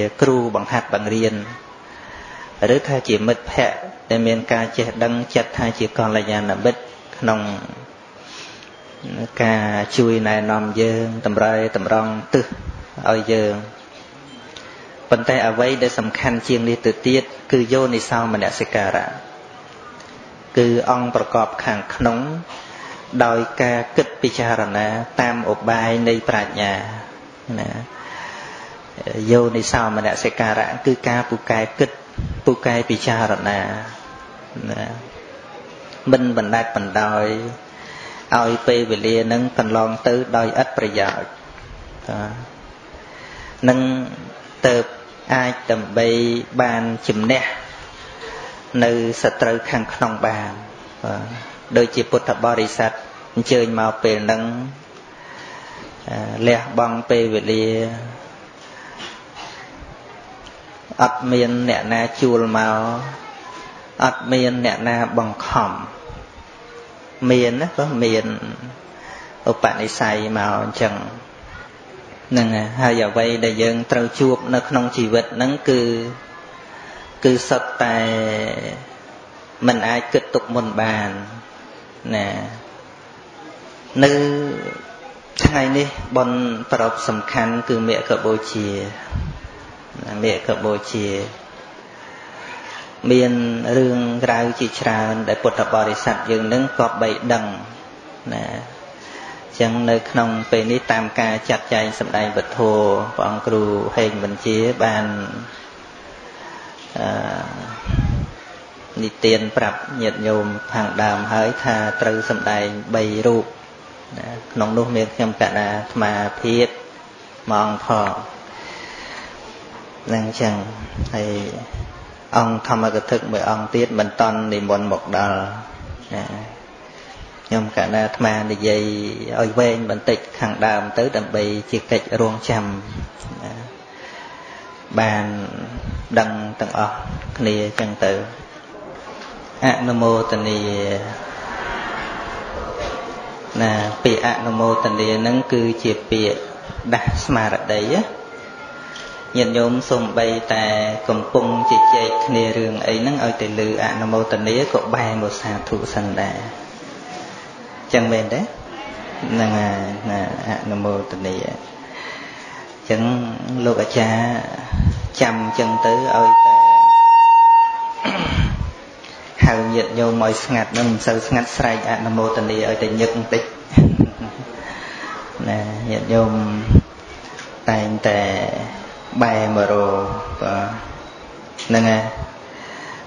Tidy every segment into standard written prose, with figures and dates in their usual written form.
ជាគ្រូបង្ហាត់បង្រៀនឬថាជាមិត្តភក្តិដែលមានការចេះដឹងចិត្តថាជាកល្យាណមិត្តក្នុងការជួយណែនាំយើងតម្រេតម្រង់ទិសឲ្យយើងប៉ុន្តែអ្វីដែលសំខាន់ជាងនេះទៅទៀតគឺយោនិសោមនសិការៈគឺអង្គប្រកបខាងក្នុងដោយការគិតពិចារណាតាមឧបាយនៃប្រាជ្ញាណាយោនិសោមនសិការៈគឺការពូកែគិតពូកែពិចារណាណាមិនបណ្ដែតបណ្ដោយឲ្យពេលវេលានឹងកន្លងទៅដោយឥតប្រយោជន៍តានឹងទៅអាចដើម្បីបានជំនះនៅសត្រូវខាងក្នុងបានដូចជាពុទ្ធបរិស័ទអញ្ជើញមកពេលហ្នឹងលះបង់ពេលវេលាអត់មានអ្នកណាជួលមកអត់មានអ្នកណាបង្ខំមានណាក៏មានឧបនិស្ស័យមកអញ្ចឹងហ្នឹងហើយអ្វីដែលយើងត្រូវជួបនៅក្នុងជីវិតហ្នឹងគឺសុទ្ធតែមិនអាចគិតទុកមុនបានណានៅថ្ងៃនេះបុណ្យប្រពៃសំខាន់គឺមគ្គបូជាមគ្គបូជាមានរឿងក្រៅជាច្រើនដែលពុទ្ធបរិស័ទយើងនឹងគប្បីដឹងណាចឹងនៅក្នុងពេលនេះតាមការចាត់ចែងសម្ដែងពធព្រះអង្គគ្រូហេងបញ្ជាបាននិទានប្រាប់ញាតិញោមខាងដើមហើយថាត្រូវសម្ដែង3រូបណាក្នុងនោះមានខ្ញុំកណ្ដាលអាត្មាភាពមកអង្គផងនឹងចឹងហើយអង្គធម្មកថាមួយអង្គទៀតមិនតន់និមន្តមកដល់ណាខ្ញុំកណ្ដាលអាត្មានិយាយឲ្យវែងបន្តិចខាងដើមទៅដើម្បីជាកិច្ចរងចាំណាបានដឹងទាំងអស់គ្នាចឹងទៅអនុមោទនីណាពាក្យអនុមោទនីហ្នឹងគឺជាពាក្យដាស់ស្មារតីណាញាតិញោមសូម្បីតែកំពុងជជែកគ្នារឿងអីហ្នឹងឲ្យតែលើអនុមោទនីក៏បែរមកសាធុសិនដែរចឹងមែនទេហ្នឹងហើយណាអនុមោទនីចឹងលោកអាចារ្យចាំចឹងទៅឲ្យតែហើយញាតិញោមឲ្យស្ងាត់នឹងមិនសូវស្ងាត់ស្រែកអនុមោទនីឲ្យតែញឹកបន្តិចណាញាតិញោមតែងតែបែរមករកហ្នឹងឯង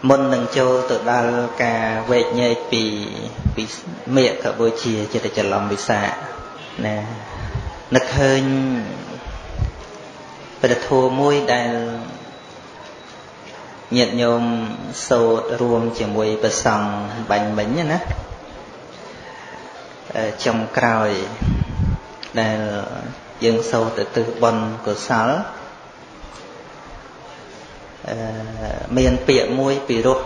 មុននឹងចូលទៅដល់ការវេកញែកពីមគ្គបូជាចិត្តចលំវិសាណានឹកឃើញព្រះធម៌មួយដែលញាតិញោមសូត្ររួមជាមួយព្រះសង្ឃបាញ់មិញណាចុងក្រោយដែលយើងសូត្រទៅទិសបុណ្យកុសលមានពាក្យមួយពីរោះ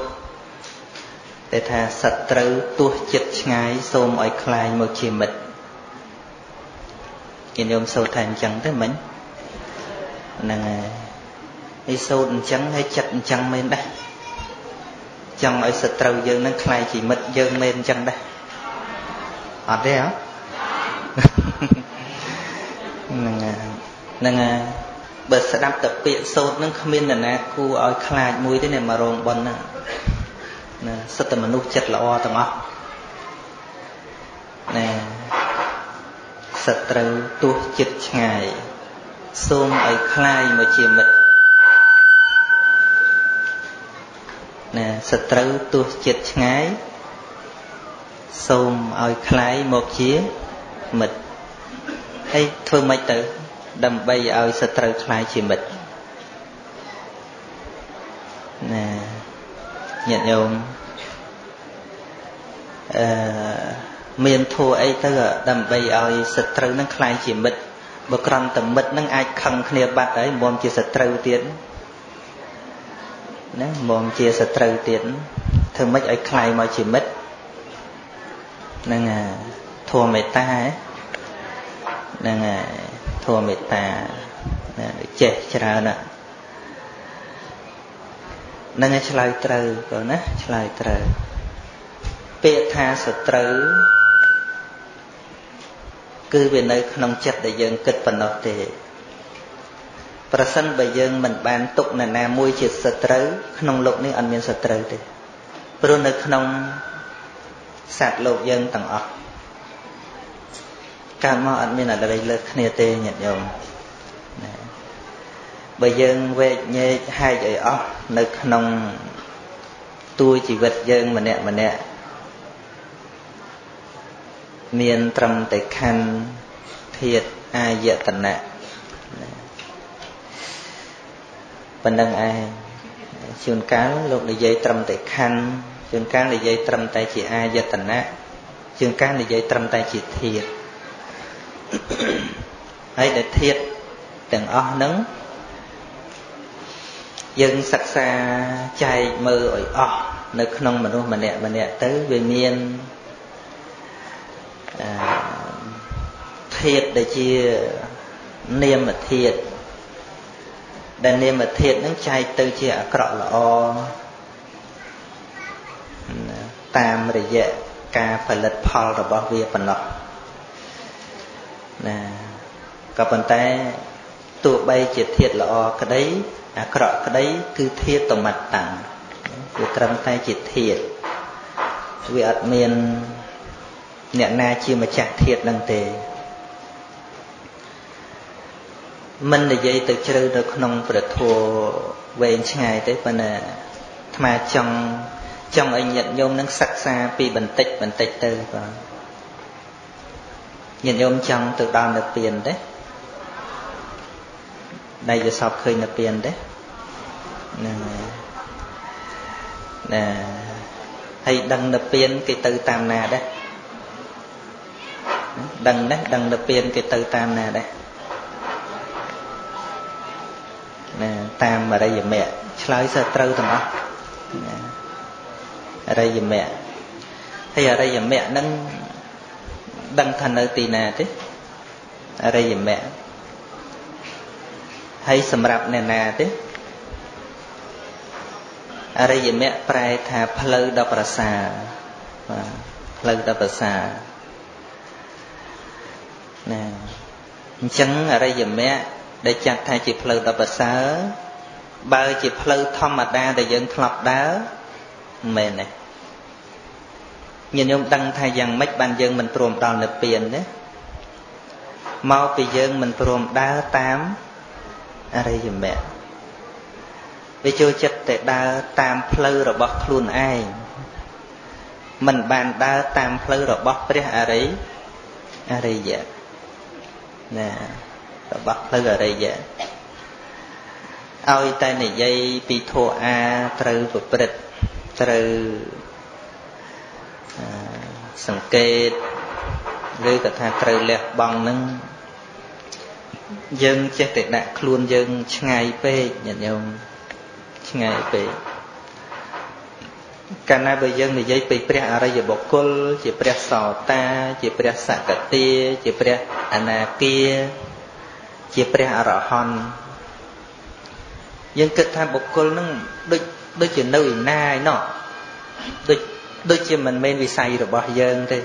ដែលថាសត្រូវទោះចិត្តឆ្ងាយសូមឲ្យคลายមកជាមិត្តញាតិញោមសូត្រថាអញ្ចឹងទេមិញហ្នឹងហើយឯសូត្រអញ្ចឹងហើយចិត្តអញ្ចឹងមែនដែរចង់ឲ្យសត្រូវយើងនឹងខ្លាយជីវិតយើងមែនអញ្ចឹងដែរអត់ទេហ៎ហ្នឹងបើស្ដាប់តែពាក្យសូត្រនឹងគ្មាននរណាគួរឲ្យខ្លាចមួយទេមករោងបនណាសិតតែមនុស្សចិត្តល្អទាំងអស់ណាសត្រូវទោះចិត្តឆ្ងាយសូមឲ្យខ្លាយមកជាមិត្តណាសត្រូវទោះចិត្តឆ្ងាយសូមឲ្យคล้ายមកជាមិត្តហើយធ្វើម៉េចទៅដើម្បីឲ្យសត្រូវคล้ายជាមិត្តណាញាតិញោមមានធัวអីទៅដើម្បីឲ្យសត្រូវនឹងคล้ายជាមិត្តបើក្រំតែមិត្តនឹងអាចខឹងគ្នាបាត់ហើយមិនជាសត្រូវទៀតណាមកជាសត្រូវទៀតធ្វើម៉េចឲ្យคลายមកជាមិត្តហ្នឹងធម៌មេត្តាហ្នឹងធម៌មេត្តាចេះច្រើន nên chơi trừ rồi nè chơi trừ bê tha sợ trừ cứ về nơi không chết để dân kết phần đó thì và sân bây giờ mình bán tục này nè môi chịu sợ trừ không lục nên ăn miếng sợ trừ thì rồi nơi không sạt lục dân tầng ở càng mau ăn miếng là đây lực này tê nhận dòng bởi dân về nhé hai dạy ốc nực nông tôi chỉ vật dân mà nẹ miền trầm tệ khăn thiệt ai dạ tần nẹ bình đăng ai chuyên cán lúc này dạy trầm tệ khăn chuyên cán là dạy trầm tay chỉ ai dạ tần nẹ chuyên cán là dạy trầm tay chỉ thiệt ấy để thiệt đừng ốc nắng dân sắc xa chạy mơ ổi ọ nó không mà luôn mà nè tới về miền thiệt để chia niềm mà thiệt để niềm mà thiệt nó chạy từ chia cọ là o tam rồi dạ ca phải lật phò rồi bỏ về phần nọ nè gặp bàn tay tụ bay chia thiệt là o cái đấy cọ cái đấy cứ thiệt tổng mặt tặng vì trầm tay chỉ thiệt vì ở miền nhận na chi mà chặt thiệt năng tề mình để dây từ chơi được nông vật thua về ngày tới phần mà trong trong anh nhận nhôm nắng sắc xa vì bình tịch từ và nhận nhôm trong từ đòn được tiền đấy đây giờ sọp khơi là tiền đấy nè hay đăng là tiền cái từ tam nà đấy đăng là tiền cái từ tam nà đấy nè tam ở đây giờ mẹ chơi sơ trâu thằng đó ở đây giờ mẹ hay ở đây giờ mẹ nâng đăng thành ở tì nà thế ở đây giờ mẹ hay sầm rạp nè nà thế, ở đây mẹ prai thà phơi đập bờ xa, phơi đập bờ xa, nè, chẳng ở đây mẹ để chặt thay chỉ phơi đập bờ xa, bao chỉ phơi thom mặt đa để dân lọc đá, mẹ này, nhìn ông đăng thay rằng mấy bàn dân mình trộm đòn lập tiền đấy, mau bị dân mình trộm đá tám ở đây dùm mẹ vì chưa chất để đa tam phơi rồi bóc luôn ai mình bàn đa tam phơi rồi bóc đấy ở đây vậy nè rồi bóc phơi ở đây vậy ao tay này dây bị thua a trừ vật bịch trừ sừng kê với cả thà trừ lẹp bằng nâng dân chắc để đặt luôn dân ngày về nhận nhau ngày về cả na bây dân thì dây bị bẹt ở đây giờ bọc côn chỉ bẹt sò ta chỉ bẹt sạc cà tia chỉ bẹt ana kia chỉ bẹt ở hòn dân kết tham bọc côn nó đôi chuyện đâu nai nọ đôi chuyện mình men vì say rồi bỏ dân đây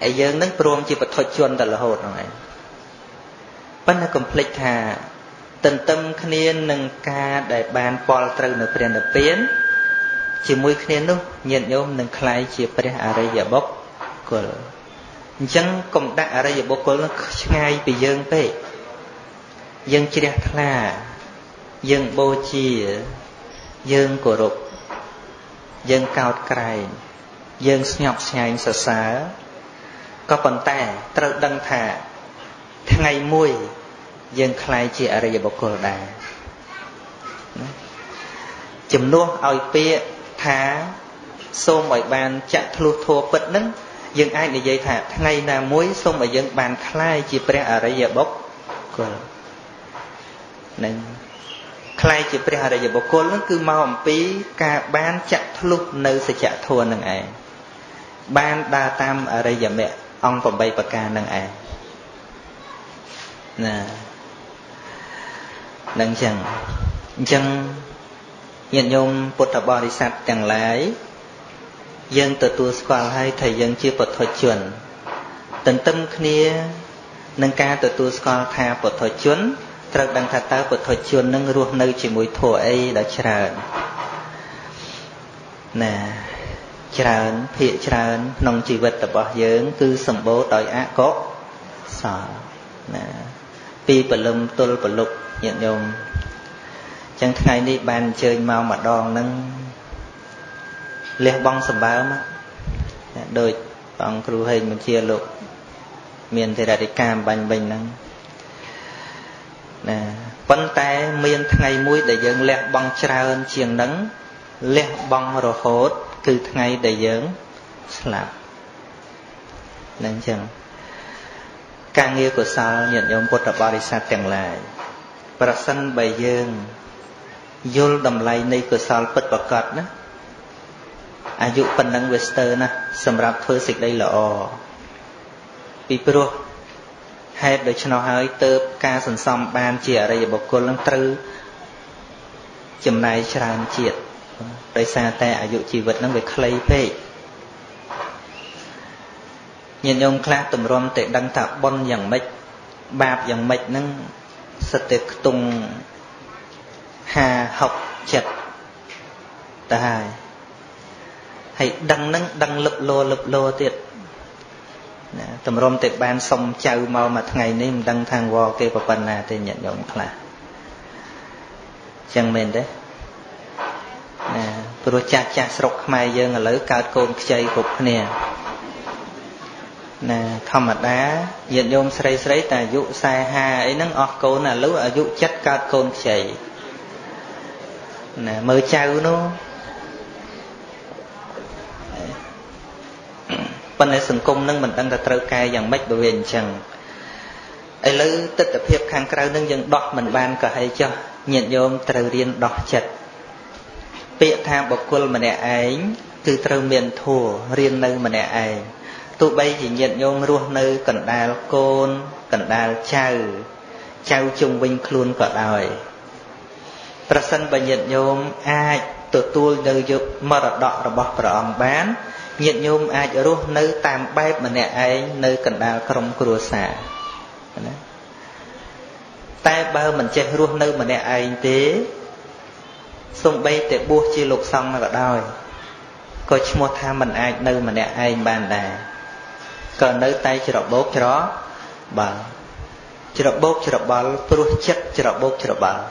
ai dân nó prom chỉ bật thoát chuồn từ là hột rồi bất là complex thà tận tâm khné nâng ca đại ban pol trừ nửa tiền nửa tiền chỉ mui khné luôn nhận nhôm nâng khai chỉ tiền ở đây giờ bốc của chẳng cũng đã ở đây giờ bốc của nó ngay bị dâng về dâng chỉ đẹp là dâng bồ chi dâng cổ rục dâng cao cày dâng nhọc nhằn sợ sá có phần ta trừ đăng thà ngày mùi dân khai chị ở đây bọc cổ đà chùm nuông oi pia thá xô mọi bàn chặt thu thua bật nấng dân ai để dây thả ngày là muối xô mọi dân bàn khai chị ở đây bọc cổ nên khai chị ở đây bọc cổ nó cứ mau hầm pí cả bàn chặt thu nơi sẽ chặt thua nâng ai bàn đa tam ở đây mẹ ông còn bay bạc ca nâng ai nè, đằng chẳng Nhân nhôm bột thập bò đi sạp chẳng lái dân tự tu squal hay thầy dân chưa bột thọ chuẩn tận tâm kia nâng ca tự tu squal tha bột thọ chuẩn thật bằng thật ta bột thọ chuẩn nâng ruộng nơi chỉ mũi thổ ấy đã chờ nè chờ phía chờ nông chỉ vật thập bò dân cứ sầm bố đòi á có sợ nè pi bờ lum tôi bờ lục nhận nhôm chẳng ngày đi bàn chơi mau mà đòn nâng leo băng sầm bám á đời bằng kêu hình mình chia lục miền thì đã đi cam bàn bình nâng nè vấn té miền ngày mũi để dưỡng leo băng trao hơn chiềng nâng leo băng rồi hốt cứ ngày để dưỡng làm nên chẳng càng nghe của sao nhận nhôm bột đập bari sát càng lại và sân bày dương vô đầm lầy này của sao bật bật cọt nữa à dụ phần năng Western nè sầm rạp thưa dịch đây là bị pro hay để cho nó hơi tớp ca sần sầm ban chỉ ở đây bọc côn lăng trư chấm này tràn triệt đây xa ta à dụ chỉ vật năng về clay pe nhân ông khác tùm rôm tệ đăng thả bon dòng mạch bạp dòng mạch nâng sật tệ tùng hà học chật ta hài hãy đăng nâng đăng lụp lô tiệt tùm rôm tệ ban xong chào mau mà ngày nay mình đăng thang vò kê vào phần là thì nhận ông khác chẳng mềm đấy bố chạc chạc sọc mai dân ở lỡ cao côn chay cục nè nè thầm mặt đá nhận nhôm sấy sấy ta dụ sai ha ấy nâng ọt cô là lúc ở dụ chất cao côn chảy nè mơ chào nó bên này sừng cung nâng mình đang đặt trâu cai dạng bách bờ biển chẳng ấy lứ tích tập hiệp khang cào nâng dân đọt mình ban cả hay cho nhận nhôm trâu riêng đọt chật bịa tham bọc quân mình nè ấy từ trâu miền thù riêng nơi mình nè ấy tụi bây chỉ nhận nhôm ruộng nơi cẩn đà côn cẩn đà chào chào chung vinh luôn cả đờiประสันบะញាតិញោមអាចទទួលនៅយកមរតករបស់ព្រះអង្គបានញាតិញោមអាចរស់នៅតាមបែបម្នាក់ឯងនៅកណ្ដាលក្រុមគ្រួសារណាតែបើមិនចេះរស់នៅម្នាក់ឯងទេសូម្បីតែបួសជាលោកសង្ឃក៏ដោយក៏ឈ្មោះថាមិនអាចនៅម្នាក់ឯងបានដែរក៏នៅតែច្របោកច្របល់ព្រោះចិត្តច្របោកច្របល់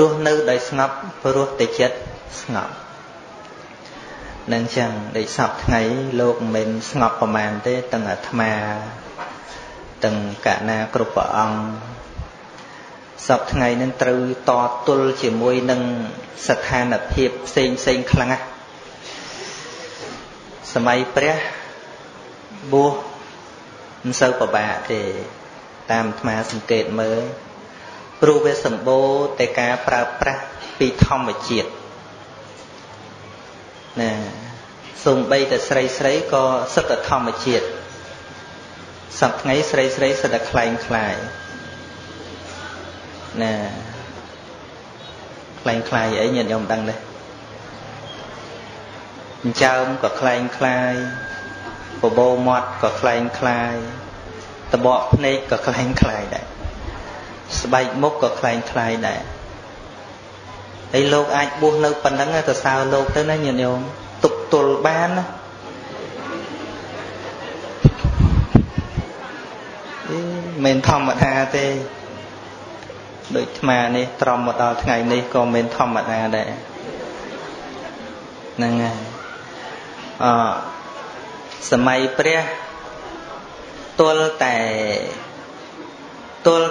រស់នៅដោយស្ងប់ព្រោះតែចិត្តស្ងប់នឹងចឹងដូចសពថ្ងៃលោកមិនស្ងប់ប្រមាណទេទាំងអាត្មាទាំងកណាគ្រប់ព្រះអង្គសពថ្ងៃនឹងត្រូវតទល់ជាមួយនឹងស្ថានភាពផ្សេងផ្សេងខ្លាំងណាស់សម័យព្រះបួសមិនសូវពិបាកទេតាមអាត្មាសង្កេតមើលព្រោះវាសម្បូរតែការប្រើប្រាស់ពីធម្មជាតិណាសូម្បីតែស្រីក៏សិតតែធម្មជាតិសប្តាហ៍ថ្ងៃស្រីសិតតែคล้ายណាคล้ายអីញាតិញោមដឹងទេអញ្ចើមក៏คล้ายបបោមាត់ក៏คล้ายតបកភ្នែកក៏คล้ายដែរស្បែកមុខក៏คล้ายដែរហើយលោកអាចបួសនៅប៉ុណ្ណឹងទៅសើលោកទៅណាញាតិញោមទុកទល់បានណាមិនធម្មតាទេដូចអាត្មានេះត្រឹមមកដល់ថ្ងៃនេះក៏មិនធម្មតាដែរហ្នឹងហើយសម័យព្រះទល់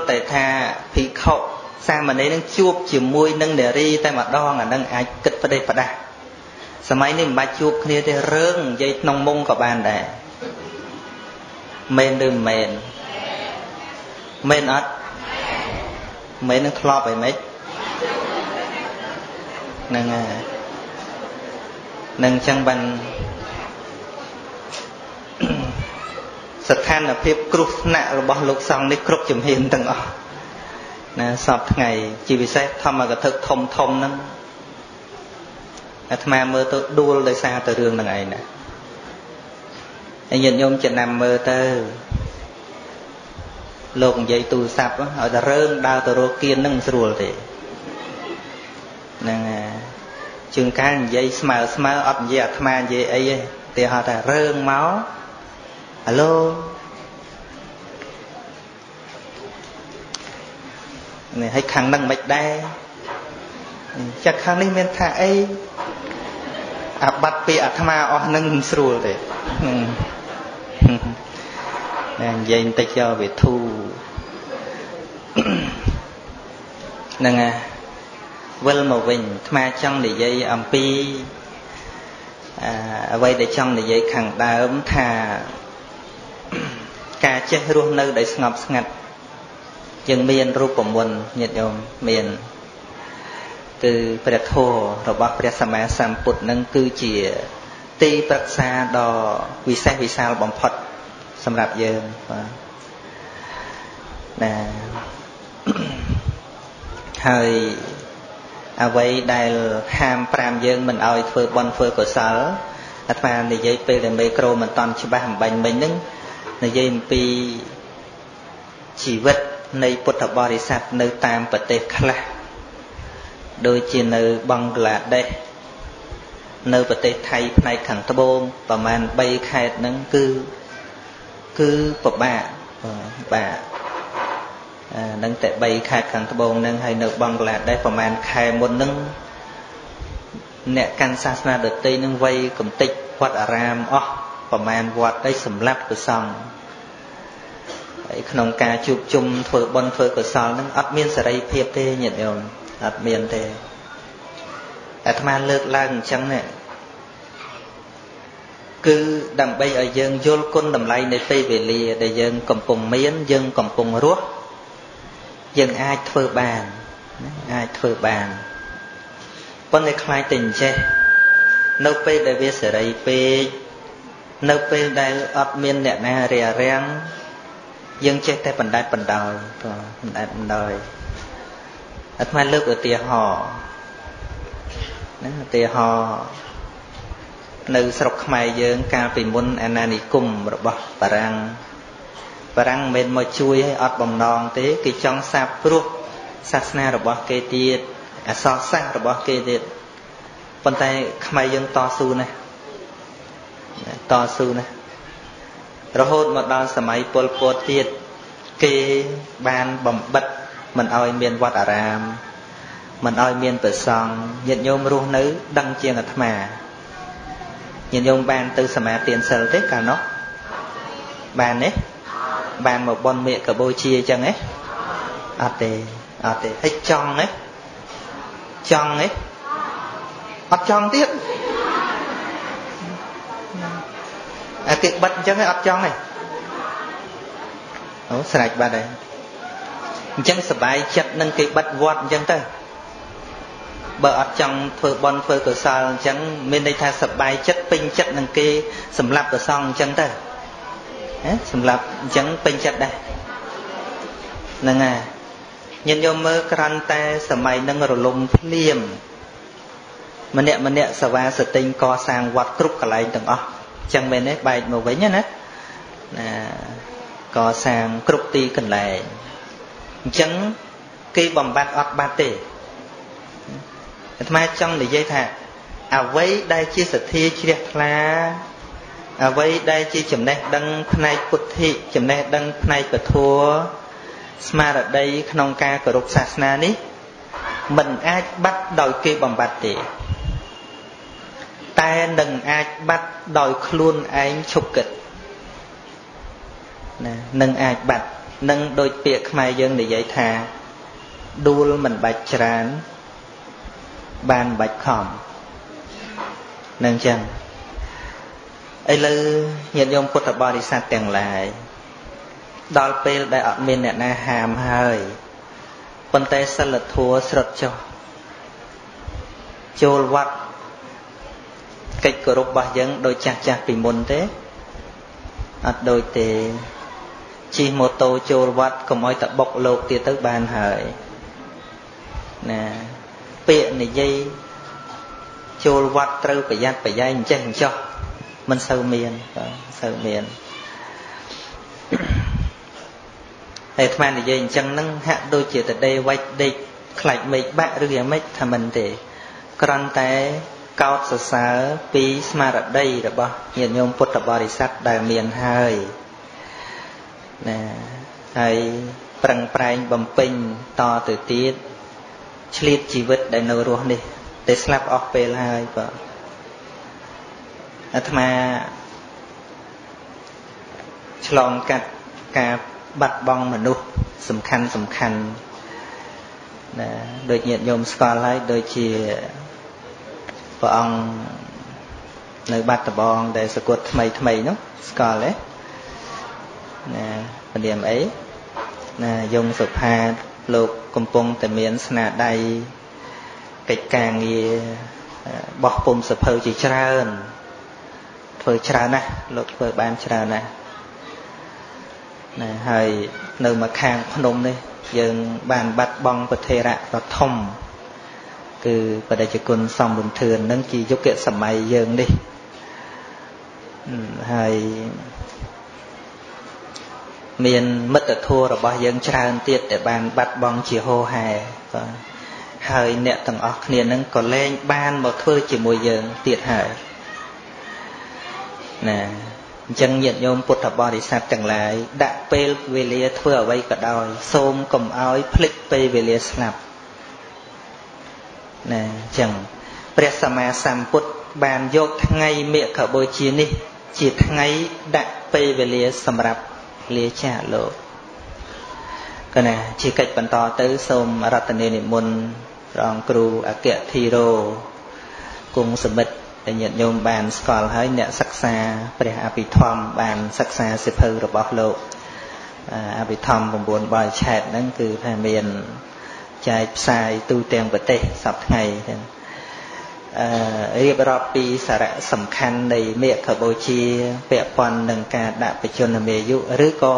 តែថាភិក្ខុសាមណេរនឹងជួបជាមួយនឹងនារីតែម្ដងអានឹងអាចគិតផ្ដេសសម័យនេះមិនបាច់ជួបគ្នាទេរឿងនិយាយក្នុងមុងក៏បានដែរមែនឬមែនអត់មែននឹងធ្លាប់អីម៉េចហ្នឹងហើយនឹងចឹងបានស្ថានភាពគ្រោះថ្នាក់របស់លោកសង្ឃនេះគ្រប់ជំហានទាំងអស់ណាសពថ្ងៃជាពិសេសធម្មកថាធំហ្នឹង Atma mơ tôi đua lấy xa từ đường đằng này nè. Anh nhìn nhôm chuyện nằm mơ tơ lột dây tù sạp á, ở ta rơn đau tờ rô kiên nâng sửa rồi thế. Nâng chừng cái dây smile smile ọt dây Atma dây ấy thì họ ta rơn máu. Alo. Này hay khăn nâng mạch đây. Chắc khăn này mình thả ấy. À bắt bị Atma ọt nâng sửa rồi thế. Vậy ta cho về thu nâng à vâng một mình mà trong để dây âm pi vậy để trong để dây khẳng đá ấm thà cả chết luôn nơi để ngọc ngặt dừng miền ru của mình nhiệt độ miền từ bậc thô rồi bậc bậc samai sam put nâng cứ chỉ ti bậc xa đò vì sao bấm phật sầm rạp dơ nè hơi à vậy đại ham pram dơ mình ơi phơi bon phơi cổ sở đặt vào để dây pe để micro mình toàn chỉ ba hầm bánh mình đứng để dây pi chỉ vật nơi Phật thập bồ đề sát nơi tam bậc tề kala đôi chỉ nơi bằng là đây nơi bậc tề Thái này khẳng thập bồn và màn bay khai nâng cư cứ bà nâng tệ bay khai khẳng thập bồn nâng hay nước băng là đây phẩm an khai một nâng nẹ can sa na đợt tây nâng vây cầm tịch quạt aram ó phẩm an quạt đây sầm lấp cửa sòng khổng ca chụp chung phơi bon phơi cửa sòng nâng ắt miên sợi phep thế nhiệt độ ắt miên thế ắt man lược lang chẳng nè cứ đầm bay ở dân vô côn đầm lây để tây về lìa để dân cầm bùng miến dân cầm bùng ruốc dân ai thưa bàn ai thưa bàn con này khai tình che nấu pe để về sửa đầy pe nấu pe để ấp miên nẹn na rẻ rang dân che tay bàn đài ắt mai lướt ở tia họ nơi sọc khmai dương ca bị muốn ananikum rồi bỏ parang bên mà chui hay ọt bầm non thế cái trong sạp ruột sasna rồi bỏ kê tiệt à so sát rồi bỏ kê tiệt phần tay khmai dương to su này rồi hôn một đòn sầm ấy pol pot tiệt kê ban bầm bật mình oi miền Wat Aram mình oi miền bờ sông nhận nhôm ruột nữ đăng chiên ở thà nhìn ông bàn từ sma tiền sờ thế cả nó bàn đấy bàn một bon miệng cả bôi chia chẳng ấy à tê hết trong ấy ọt trong tiếp à kệ bật chẳng ấy ọt trong này ố sạch ba đây chẳng sờ bài chặt nâng kệ bật vọt chẳng tới bờ ở trong phơi bon phơi cửa sàn chẳng bên đây tha sập bài chất pin chất đằng kia sầm lạp cửa sàn chẳng tới sầm lạp chẳng pin chất đây nè nghe nhân nhôm mơ canh ta sầm mày nâng rồi lùm liềm mình nè sờ va sờ tinh co sang quạt trúc cả lại từng chẳng bên đấy bài một vế nhá nè co sang trúc ti cần lại chẳng cái bầm bát ọt bát tê mà trong để dây thả à vậy đây chia sẻ thi chia là à vậy đây chia chấm này đăng này bút thị chấm này đăng này bật thua smart ở đây khăn ca của rục sạt na ní mình ai bắt đòi kêu bằng bạt tỉ ta đừng ai bắt đòi luôn anh chụp kịch nè nâng ai bắt nâng đôi tiệc mai dân để dây thả đua mình bạch trán bàn bạch khom nâng chân ấy lư nhận dòng Phật thập bồ đề sát tiền lại đòi pê đại ọt miên nẹt na hàm hơi quân tây sơn lật thua sượt cho chôn vặt kịch của rục bà dân đôi chặt bị mồn thế ọt đôi tề chi mô tô chôn vặt có mọi tập bộc lột tia tới bàn hơi nè bịa này dây ចូលវត្តត្រូវប្រយ័ត្នប្រយែងអញ្ចេះអញ្ចោះមិនសូវមានហើយអាត្មានិយាយអញ្ចឹងហ្នឹងហាក់ដូចជាតដេវ៉ៃដេកខ្លាច់មេឃបាក់ឬយ៉ាងម៉េចថាមិនទេគ្រាន់តែកោតសរសើរពីស្មារតីរបស់ញាតិញោមពុទ្ធបរិស័ទដែលមានហើយណាហើយប្រឹងប្រែងបំពេញតទៅទៀតឆ្លៀតជីវិតដែលនៅរស់នេះតែស្លាប់អស់ពេលហើយបាទអាត្មាឆ្លងកាត់ការបាត់បង់មនុស្សសំខាន់ណាដូចញាតិញោមស្គាល់ហើយដូចជាព្រះអង្គនៅបាត់ដំបងដែលសគត់ថ្មីនោះស្គាល់ទេណាព្រះនាមអីណាយងសុផាតលោកកំពុងតែមានស្នាដៃកិច្ចការងារបោះពុំសភៅជាច្រើនធ្វើច្រើនណាស់លោកធ្វើបានច្រើនណាស់ណាហើយនៅមកខាងភ្នំនេះយើងបានបាត់បង់ពធិរៈដ៏ធំគឺបដិជគុណសំរំធឿននឹងជាយុគសម័យយើងនេះហើយមានមិត្តធម៌របស់យើងច្រើនទៀតដែលបានបាត់បង់ជាហោហែបាទហើយអ្នកទាំងអស់គ្នានឹងក៏លែងបានមកធ្វើជាមួយយើងទៀតហើយណាអញ្ចឹងញាតិញោមពុទ្ធបរិស័ទទាំងឡាយដាក់ពេលវេលាធ្វើអ្វីក៏ដោយសូមកុំឲ្យភ្លេចពេលវេលាស្លាប់ណាអញ្ចឹងព្រះសម្មាសម្ពុទ្ធបានយកថ្ងៃមិគបុជានេះជាថ្ងៃដាក់ពេលវេលាសម្រាប់លាចាកលោកកណាជាកិច្ចបន្តទៅសូមរតនានិមន្តព្រះអង្គគ្រូអគ្គធីរោគង់សមិទ្ធដែលញាតិញោមបានស្គាល់ហើយអ្នកសិក្សាព្រះអភិធម្មបានសិក្សាសិភៅរបស់លោកអភិធម្ម9បរិឆេទហ្នឹងគឺថាមានចែកផ្សាយទូទាំងប្រទេសសប្តាហ៍ថ្ងៃហ្នឹងរៀបរាប់ពីសារៈសំខាន់នៃមិគបុជាពាក់ព័ន្ធនឹងការដាក់បជនមេយុឬក៏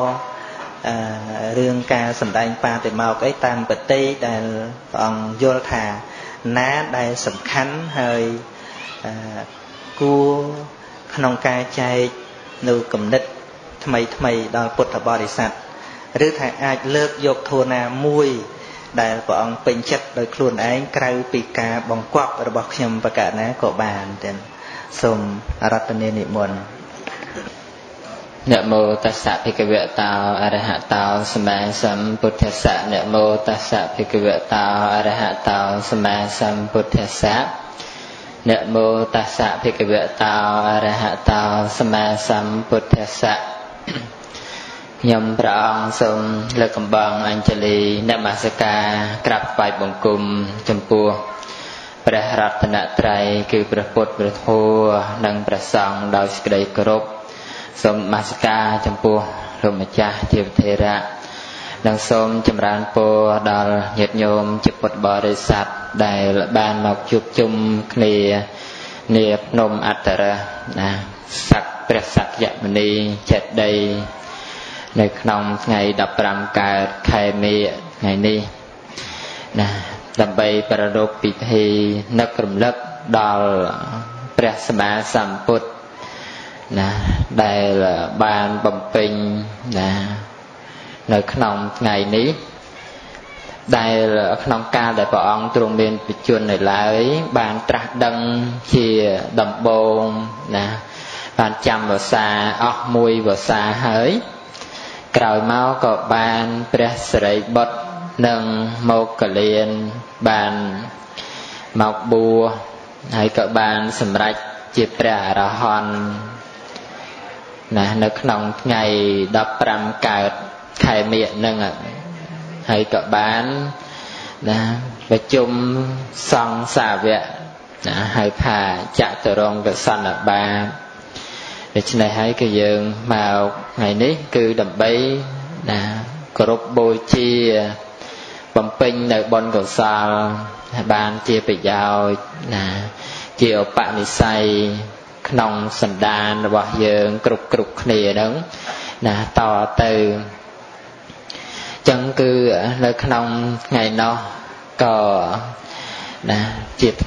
រឿងការសម្ដែងបាតិមោកអីតាមបតីដែលព្រះអង្គយល់ថាណាដែលសំខាន់ហើយគួរក្នុងការចែកនៅគំនិតថ្មីដល់ពុទ្ធបរិស័ទឬថាអាចលើកយកធម៌ណាមួយដែលព្រះអង្គពេញចិត្តដោយខ្លួនឯងក្រៅពីការបង្គាប់របស់ខ្ញុំបកណាក៏បានទាំងសូមរតនានិមន្តនមោតស្សៈភិក្ខវៈតោអរហតោសម្មាសម្ពុទ្ធស្សៈនមោតស្សៈភិក្ខវៈតោអរហតោសម្មាសម្ពុទ្ធស្សៈនមោតស្សៈភិក្ខវៈតោអរហតោសម្មាសម្ពុទ្ធស្សៈខ្ញុំព្រះអង្គសូមលើកកំបាំងអញ្ជលីនមស្ការក្រាបថ្វាយបង្គំចំពោះព្រះរតនត្រ័យគឺព្រះពុទ្ធព្រះធម៌និងព្រះសង្ឃដោយសេចក្តីគោរពសូមនមស្ការចំពោះលោកម្ចាស់ទេវថេរៈនិងសូមចម្រើនពរដល់ញាតិញោមជាពុទ្ធបរិស័ទដែលបានមកជួបជុំគ្នានាភ្នំអត្តរាសណាសក្តិព្រះសក្យមុនីចេតីនៅក្នុងថ្ងៃ15កើតខែមេថ្ងៃនេះណាដើម្បីប្រារព្ធពិធីនឹករំលឹកដល់ព្រះសម្មាសម្ពុទ្ធណាដែលបានបំពេញណានៅក្នុងថ្ងៃនេះដែលក្នុងកាលដែលព្រះអង្គទ្រង់មានបជននៅឡើយបានត្រាស់ដឹងជាដំបូងណាបានចាំវស្សាអស់មួយវស្សាហើយក្រោយមកក៏បានព្រះសិរីបុត្រនិងមោគលានបានមកបួសហើយក៏បានសម្រេចជាព្រះអរហន្តណានៅក្នុងថ្ងៃ15កើតខែមិគនឹងហើយក៏បានណាប្រជុំសង្ឃសាវកណាហៅថាចតុរង្គសន្និបាតដូច្នេះហើយគឺយើងមកថ្ងៃនេះគឺដើម្បីណាគោរពបូជាបំពេញនៅបុណ្យកុសលបានជាប្រយោជន៍ណាជាឧបនិស្ស័យក្នុងសន្តានរបស់យើងគ្រប់គ្នាហ្នឹងណាតទៅចឹងគឺនៅក្នុងថ្ងៃនោះក៏ ញាតិញោមជាពុទ្ធ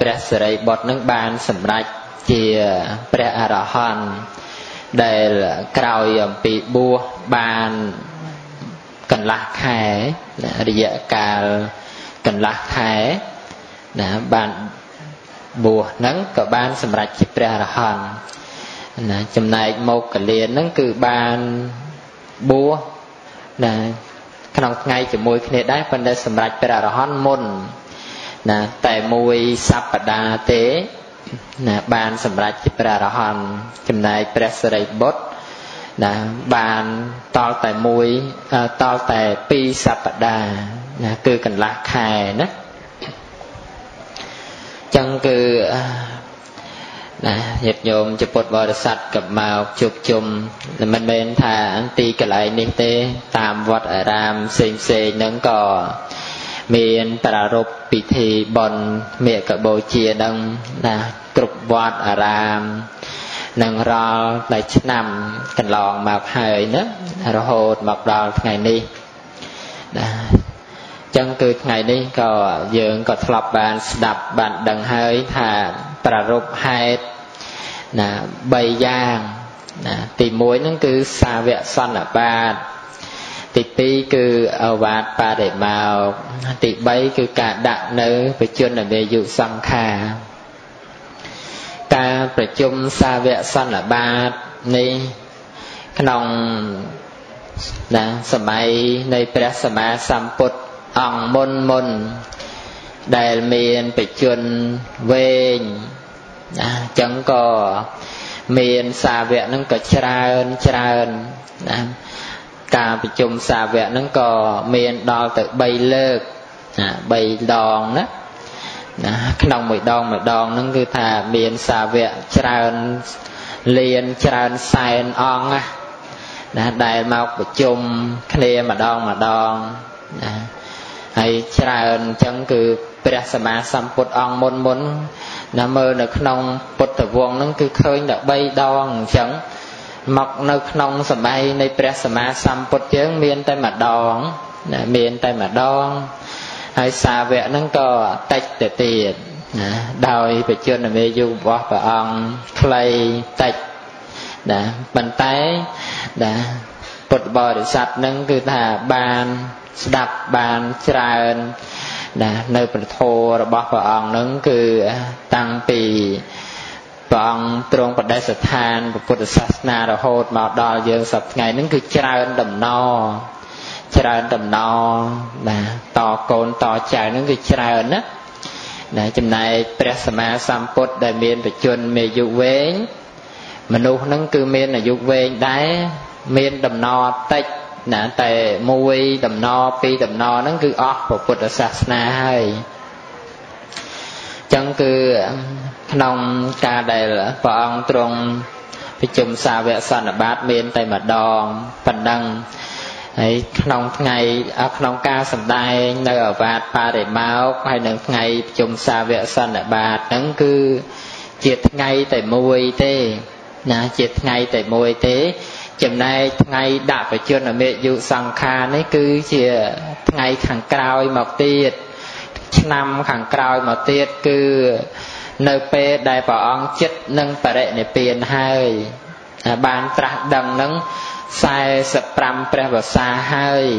បរិស័ទកុំមកជួបជុំ 3 យ៉ាង ទី 1 ហ្នឹង គឺ សា វៈ សន្និ បាត ទី 2 គឺ អ វាទ បរិមក ទី 3 គឺ ការ ដាក់ នៅ បញ្ជន វេយុ សង្ខារ ការ ប្រជុំ សា វៈ សន្និ បាត នេះ ក្នុង សម័យ នៃ ព្រះ សម្មា សម្ពុទ្ធ អង្គ មុន ដែល មាន បញ្ជន វែង chẳng có miền xa vẹn nó có tràn cả bị chung xa vẹn nó có miền đo tự bay lợt bay đòn đó nòng một đòn nó cứ thả miền xa vẹn tràn liền tràn sai on á đại mọc bị chung kia mà đòn hay tràn chẳng cứ Pera Sama Samput Ong Môn Môn Nam Mơ Nực Nông Put Tờ Vuông Nâng Cứ Khơi Đã Bay Đong Chẳng Mọc Nực Nông Sầm Bay Này Pera Sama Samput Chẳng Miên Tay Mà Đong Miên Tay Mà Đong Hay Sa Vẹn Nâng Có Tách Tệ Tiền Đòi Phải Chưa Nà Mê Du Võ Bà Ong Play Tách Bàn Tay Put Bò Để Sạch Nâng Cứ Thà Bàn Đập Bàn Tràn nơi Phật thô là bác Phật ông nâng cứ tăng bì Phật ông trông Phật đại sở than Phật sát-na rồi hốt màu đo dương sập ngày nâng cứ chả ơn đầm no to côn to chả nâng cứ chả ơn á chùm này Phật Sama Samput đại miên Phật chôn mê dụ vên mà nụ nâng cứ miên là dụ vên đáy miên đầm no tách nà tại môi đầm no pi đầm no nó cứ óc của Phật Sasana hay chẳng cứ nông ca đây là vợ ông trong phải chùm xa vẹn sanh ở bát miên tay mà đòn phần đăng ấy nông ngày nông ca sầm đai nơi ở vạt ba để máu hay nông ngày chùm xa vẹn sanh ở bát nó cứ triệt ngay tại môi thế nà triệt ngay tại môi thế chừng này ngày đã phải chưa là mẹ dụ sang kha này cứ chỉ ngày khẳng cào một tiệt năm khẳng cào một tiệt cứ nơi pe đại bảo ông chết nâng bà đệ này tiền hơi bàn trạc đằng nâng sai sập ram pre vào xa hơi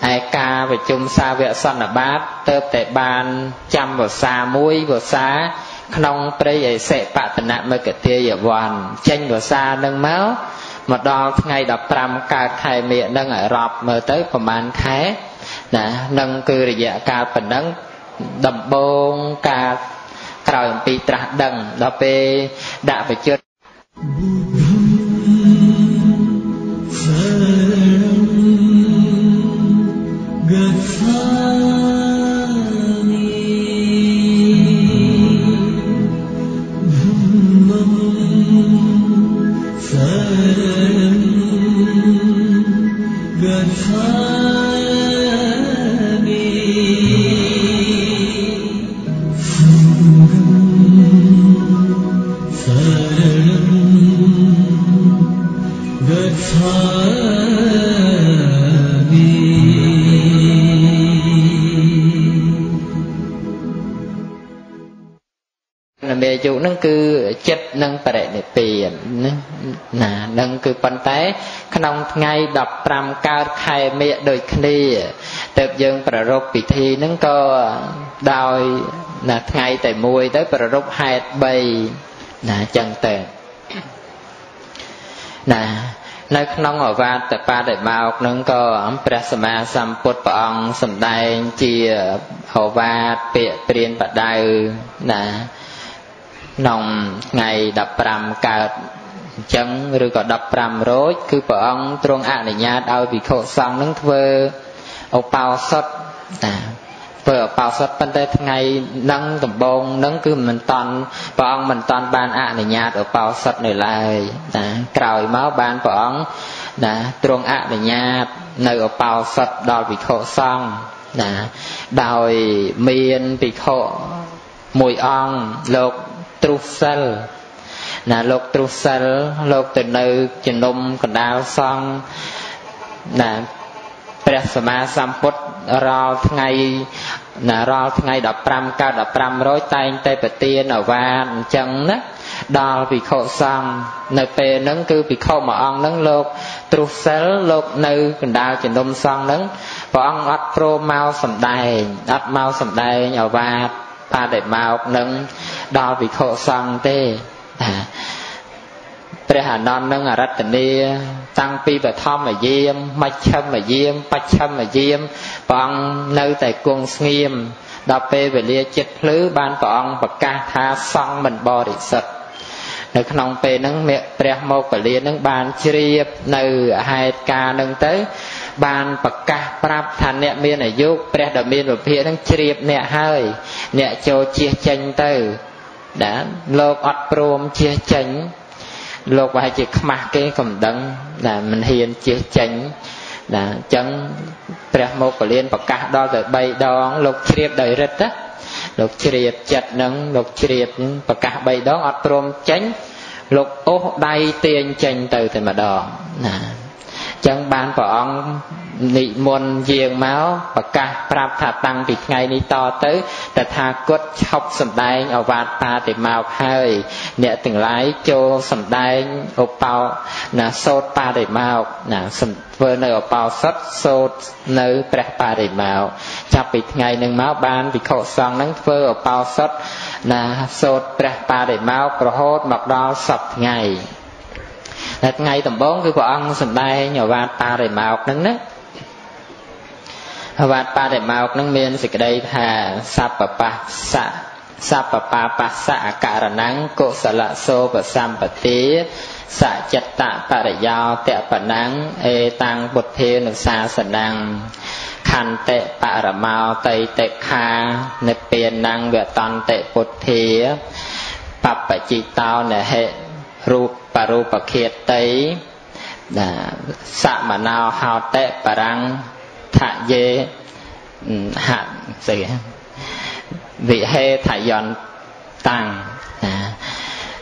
ai ca về chung xa vẹn son là bát tơ tệ bàn chăm vào xa mũi vào xa nông pre vậy sẽ bạ tận nạm mới kể tia giờ vòn tranh vào xa nâng máu mà đo ngày đọc trăm ca khai miệng nâng ở rộp mơ tới của màn khái nâng cư để dạ ca phần nâng đầm bông ca khảo ẩm bị trả đằng đó bê đã phải chưa Saranam Bây giờ nâng cứ chết nâng bà đệ để tiền. Nâng cứ bắn tế khá nông ngay đọc trăm cao khai mẹ đôi khní. Tập dương bà rốt bị thi nâng có đòi ngay tại mùi tới bà rốt hai bay chân tên. Nơi nông ở vạt tại ba đại bào nâng có ấm prasama samput bà ông sầm đai chia ở vạt bịa tiền bà đau nòng ngày đập rầm cạt chân rồi có đập rầm rối cứ vợ ông trôn ạ để nhà đau bị khổ xong nâng thưa ông bao sốt vợ bao sốt bên đây ngày nâng tầm bông nâng cứ mình toàn vợ ông mình toàn ban ạ để nhà ở bao sốt này lại cào máu ban vợ ông đã trôn ạ để nhà nơi ở bao sốt đau bị khổ xong đau miên bị khổ mùi ong lột trúc sel, lột trúc sel, lột từ nơi trên nôm còn đào xong, prasama samput rau ngày đập ram cao đập ram rối tay tay bật tia nở va chân đó, đào bị khổ xong, nơi pe nắng cứ bị khô mà on nắng lột trúc sel lột nơi còn đào trên nôm xong nắng, và on ắt pro mau sầm đầy, ắt mau sầm đầy nở va ba đại mạo nâng đo vị khổ xong thếព្រះអានន្ទនឹងអរតនីតាំងពីបឋមយាមមជ្ឈិមយាមបច្ឆិមយាមព្រះអង្គនៅតែគង់ស្ងៀមដល់ពេលវេលាចិត្តភ្លឺបានព្រះអង្គប្រកាសថាសង្ឃមិនបរិសុទ្ធនៅក្នុងពេលហ្នឹងព្រះមោគលានឹងបានជ្រាបនៅហេតុការណ៍ហ្នឹងទៅបានប្រកាសប្រាប់ថាអ្នកមានអាយុព្រះដ៏មានវិភាកហ្នឹងជ្រាបអ្នកហើយអ្នកចូលជះចេញទៅដែលលោកអត់ព្រមជះចេញលោកប្រហែលជាខ្មាស់គេកំដឹងដែលមិនហ៊ានជះចេញដែលអញ្ចឹងព្រះមោគលានប្រកាសដល់ទៅ3ដងលោកជ្រាបដោយរិទ្ធលោកជ្រាបចិត្តហ្នឹងលោកជ្រាបប្រកាស3ដងអត់ព្រមចេញលោកអូសដៃទាញចេញទៅតែម្ដងចឹងបានព្រះអង្គនិមន្តយាងមកប្រកាសប្រាប់ថាតាំងពីថ្ងៃនេះតទៅតថាគតឈប់សម្ដែងអវាទបាតិមោឃហើយអ្នកទាំងឡាយចូលសម្ដែងឧបោសោតបាតិមោឃធ្វើនៅឧបោសថសោតនៅព្រះបាតិមោឃចាប់ពីថ្ងៃនឹងមកបានវិខុសង្ឃនឹងធ្វើឧបោសថសោតព្រះបាតិមោឃរហូតមកដល់សព្វថ្ងៃlà ngày tầm bốn cứ có ăn sầm đai nhỏ vạt ta để màu nắng đó vạt ta để màu nắng miên thì cái đây là sapa pa sa cả nắng cột sả lạ xô và sam bát tí sả chặt tạ pa để dao tẹt pa nắng e tăng bột thêu nương sa sần nắng khăn tẹt pa để màu tây tẹt kha nếp tiền nắng về toàn tẹt bột thêu bắp bạch chi tao nè hệ ruột bà rô bà khét tây sạ mà nào hào tệ bà răng thạ dê hạ vị hê thạ dọn tăng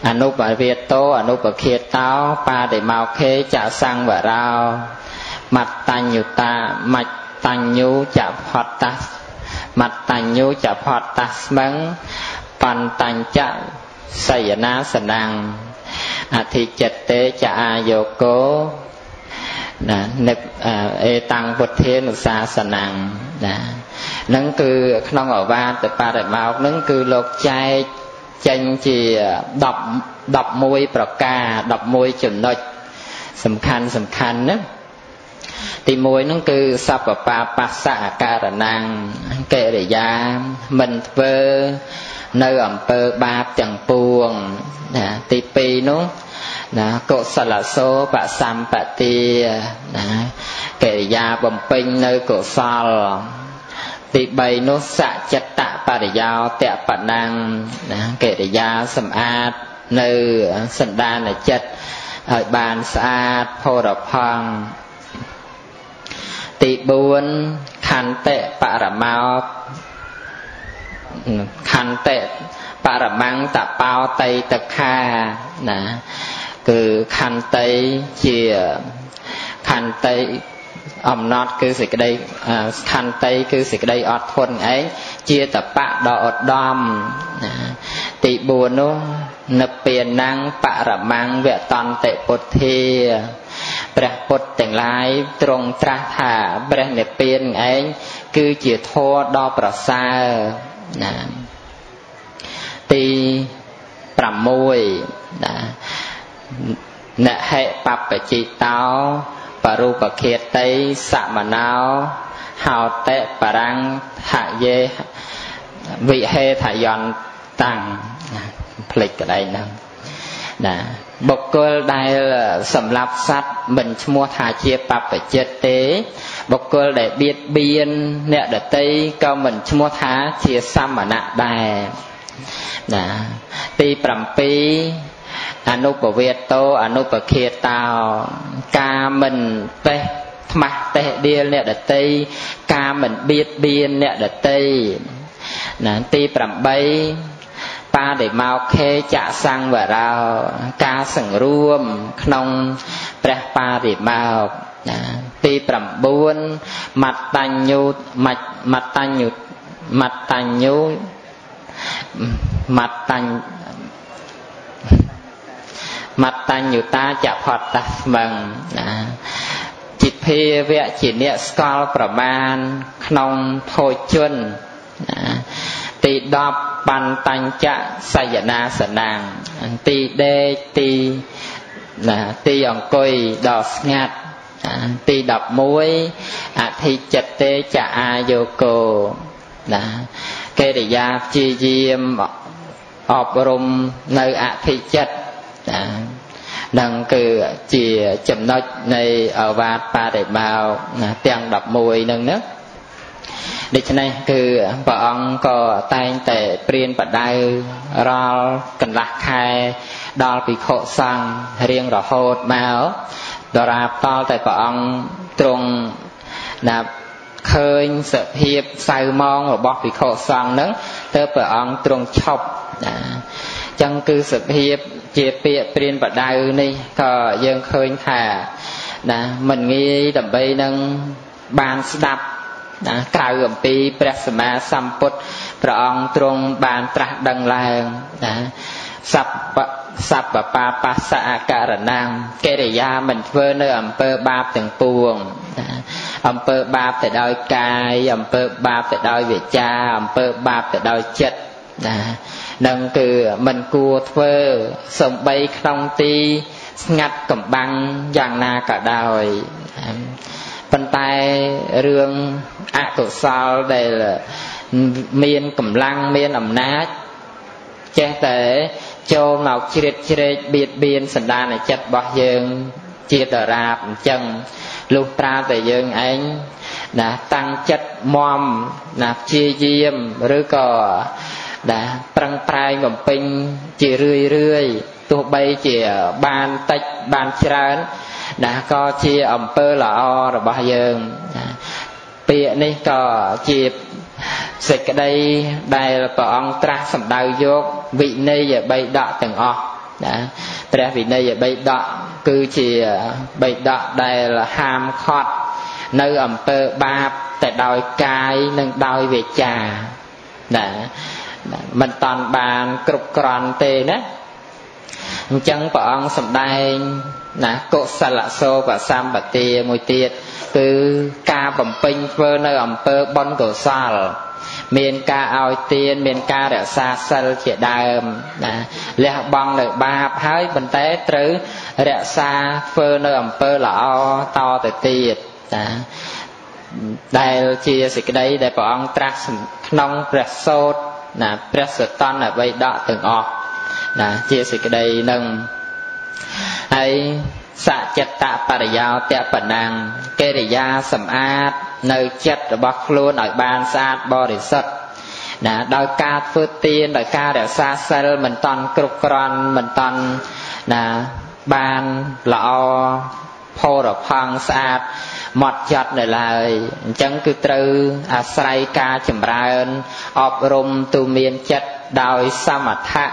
anu bà việt tô anu bà khét tao bà để mau khê chả sang bà rao mặt tàn nhu ta mạch tàn nhu chả hoạt ta mặt tàn nhu chả hoạt ta mấn bàn tàn chả xây ná sần năng à thì chật tế cha vô cố nếp tăng vật thiên nụ xa sà năng nâng cư nông ở ba từ ba đại mạo nâng cư lột chai chanh chỉ đọc môi bà ca đọc môi chuẩn nịch sầm khăn đó thì môi nâng cư sắp ở ba bác xã ca rà năng kệ để ra mình vơ nơi ẩm bơ bạp chẳng buồn tí pi nó cột sả lạ số và sam bát ti kể ra bầm pin nơi cột sả tí bay nó xạ chặt tạ bà để giao tẹt bà năng kể ra sầm ạt nơi sần đan là chặt ở bàn sạt phô đập phăng tí buôn khăn tệ bà rà mau khăn tệ bà rà măng tạ bao tây tật kha cứ khăn tây ẩm nót cứ xịt đây khăn tây cứ xịt đây ọt thuần ấy chia tạ bạ đọt đom tì bùa nó nập biển năng bạ rả mang vẹn toàn tệ bột thi bẹt bột tỉnh lái trong tra thả bẹt nẹp biển ấy cứ chỉ thua đo bả xa tì bả môi nè hệ bắp bả chỉ táo bả ru bả khía tây sạ mà náo hào tệ bả răng hạ dê vị hệ thả giòn tăng lịch ở đây nè bậc cơ đại sầm lạp sát mình mua thà chia bắp phải chết tế bậc cơ để biết biên nè để tây cao mình mua thà chia sam mà nạ đài nè tì bẩm pi anupaveto anupakhetao ca mình tê mà tê điên nè để tây ca mình biết biên nè để tây nè tì bẩm bay ba để mau khé chạ sang và rau ca sừng ruom nông bẹt ba để mau tì bẩm buôn mặt tan nhu mặt tan nhu ta chạ phật ta mừng chít phê vẽ chỉ niệm scol praman nông thôi chân tì đọc bàn tanh chạ sayana sân năng tì đê tì ổng côi đọc ngạt tì đọc mũi thì chật tê chạ a vô cô kê để gia chi diêm ọp rung nơi thì chật nâng cử chỉ chậm nói này ở vạt ba để bao tiền đọc mũi nâng nước để cho nên cứ vợ ông có tay tệ tiền bật đai rau cần lạc khai đo bị khổ sang riêng rõ hột máu đó là to tại vợ ông trùng là khơi sợ hiệp sai mong và bóc bị khổ sang nữa tới vợ ông trùng chọc chẳng cứ sợ hiệp chia bịa tiền bật đai này có dương khơi thả là mình nghĩ đầm bay nâng bàn đập cào gầm pi prasma samput prong trung bàn trà đằng làng sập và pa pa sa karanang kereya mình vơ nơi amper ba từng buồng amper ba phải đòi cai amper ba phải đòi về cha amper ba phải đòi chết nâng cử mình cua vơ sông bay không ti ngặt cầm băng giang na cả đời phần tay rương ác tổ sao đây là miên cầm lăng miên ẩm nát che tế châu ngọc chìa biệt biên sẵn đa này chất bọc dương chia tờ rạp chân lúc ra về dương anh là tăng chất mòm là chia diêm rư cò đã trăng trai ngầm pinh chìa rươi rươi tụ bay chìa ban tách ban trán đã có chia ẩm pơ là o rồi bao dương tiền này có chia dịch cái đây đây là bảo ông tra sầm đau vô vị này giờ bay đọ từng o đã ra vị này giờ bay đọ cứ chia bay đọ đây là ham khọt nơi ẩm pơ ba tại đòi cai nâng đòi về trà đã mình toàn bàn cục còn tê nè chẳng bảo ông sầm đai nè cỗ sà lạ xô và sam bát tê mùi tiệt cứ ca bẩm pinh phơ nơi ẩm pơ bon cổ sal miền ca ao tiền miền ca để xa sal chỉ đàm lẹ băng để ba hái bần té trứ để xa phơ nơi ẩm pơ là o to tê tiệt đây chia sẻ cái đấy để bảo ông tra nông presso nè presso ton là vậy đó từng o nè chia sẻ cái đấy nâng ấy xạ chật tạ bà giáo tẹo bản năng kê để gia sầm át nơi chất bọc luôn ở bàn sát bò để sật nè đòi ca phước tiên đòi ca để xa sơ mình toàn cực con mình toàn nè bàn lọ phô đọc phong sát mọt chật để lời chẳng cứ trư à say ca chùm ra ơn ọp rung tu miên chất đòi xa mặt hạ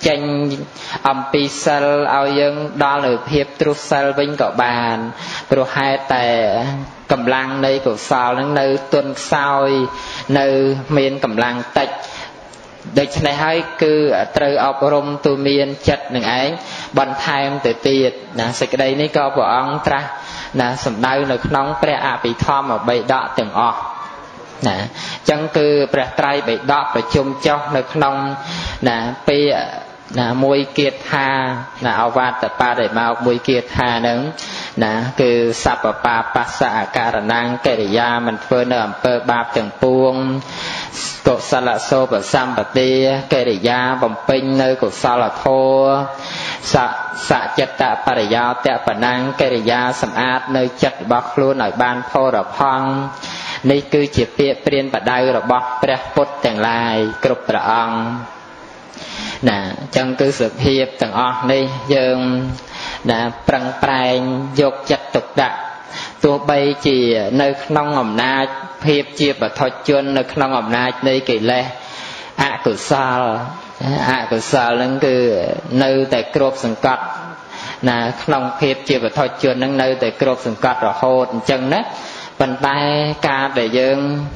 chanh âm pi sel ao dương đo lực hiệp tru sel vinh cậu bàn tru hai tệ cầm lăng đây cử sao lưng nơi tuần sao nơi miền cầm lăng tạch. Được này hay cứ trời ọp rung tu miền chật nâng ấy bằng thay ông tử tiệt sẽ cái đây này có bộ ông ta sầm đau lực nóng pre ạ bị thom ở bầy đọ từng ọ nè chân cứ bẹt trai bẹt đọt và chôm chóc nơi nông nè pe nè môi kiệt hà nè ao vạt tập ba để bao môi kiệt hà nứng nè cứ sập ở ba passa cả năng keriya mình phơi nở phơi ba từng buông cổ sa la so và sam và ti keriya vòng pin nơi cổ sa la thô sạ chất tạ bà rì yào tạ bà năng keriya sầm át nơi chất bọc luôn ở ban phô rập phong này cứ chỉ biết tiền bạc đào rồi bóc bẻ bớt tiền lại cướp bạc ăn nè chẳng cứ sự hiệp tiền ăn này dường nè prang prang dục chặt tục đạ tua bay chỉ nơi nông ngầm na hiệp chia bạc thoi chuyên nơi nông ngầm na đây kỹ lệ ạ cử sao lưng cứ nơi tại cướp sừng cọt nè nông hiệp chia bạc thoi chuyên nâng nơi tại cướp sừng cọt rồi hốt chân nè vần tay ca để dương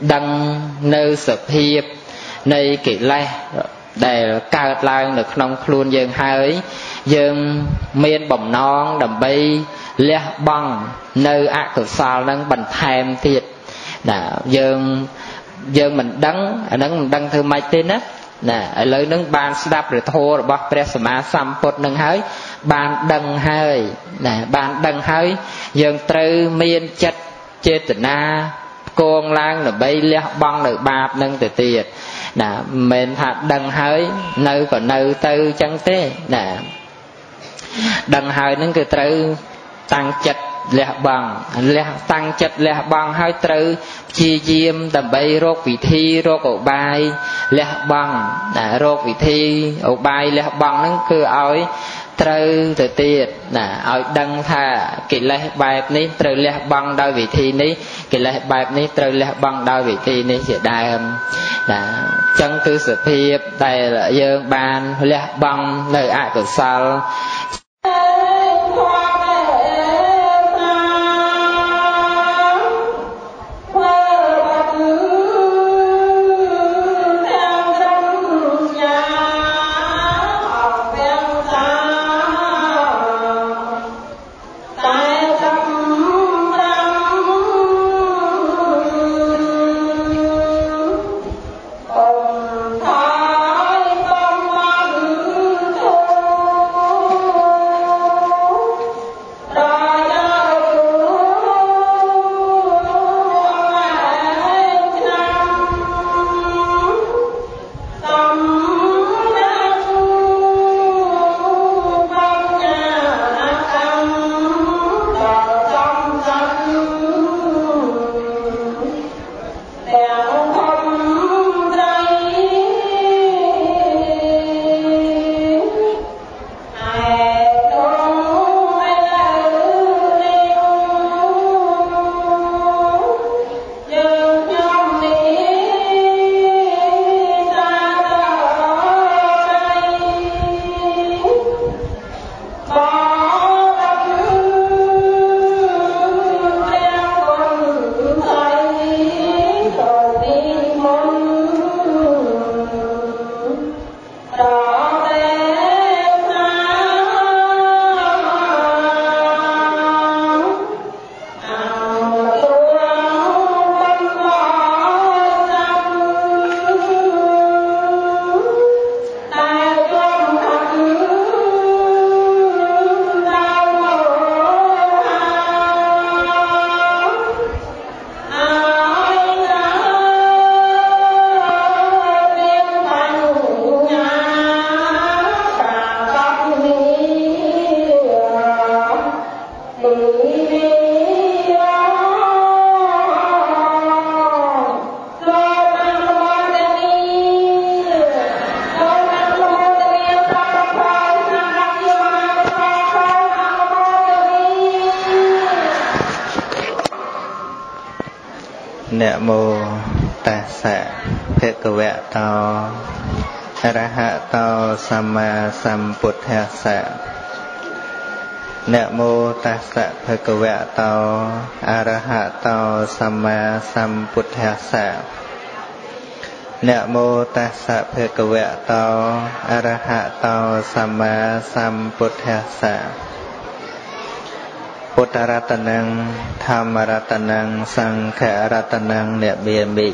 đăng nơi sự hiệp nơi kỹ lệ để cao lang được nông luôn dương hai dương miền bồng non đầm bay lẹ băng nơi ạ cử sao nâng bần thèm thiệt là dương mình đăng thư mai tên á nè lấy nâng ban đáp rồi thô rồi bác presma sampot nâng hơi ban đăng hơi nè ban đăng hơi dương trừ miên chất chết na con lang là bay lẹ băng là bạp nâng từ tiệt nè mình hạt đăng hơi nơi còn nơi tư chân thế nè đăng hơi nâng từ trừ tăng chất lẹ băng tăng chất lẹ băng hơi trừ chi diêm tầm bay rốt vị thi rốt ổ bài lẹ băng nè rốt vị thi ổ bài lẹ băng nâng cứ ỏi trừ từ tiệt nè ỏi đăng thà kỹ lệ bài này trừ lệ băng đôi vị thi này kỹ lệ bài này trừ lệ băng đôi vị thi này sẽ đại nè chân cứ sự hiệp tại là dương bàn lệ băng nơi ạ cử sao Nẹ mô tà sạ phê cơ vẹ tàu ra hạ tàu samma samputha sạ. Nẹ mô tà sạ phê cơ vẹ tàu ra hạ tàu samma samputha sạ. Nẹ mô tà sạ phê cơ vẹ tàu ra hạ tàu samma samputha sạ. Buddha ratanang, Dhamma ratanang, Sangha ratanang, Nẹ bia mị.